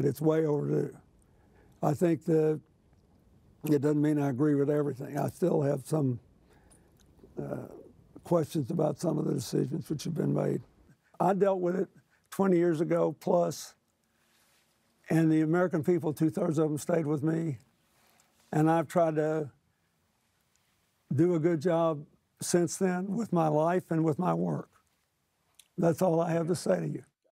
It's way overdue. I think that it doesn't mean I agree with everything. I still have some questions about some of the decisions which have been made. I dealt with it 20 years ago plus, and the American people, 2/3 of them, stayed with me. And I've tried to do a good job since then with my life and with my work. That's all I have to say to you.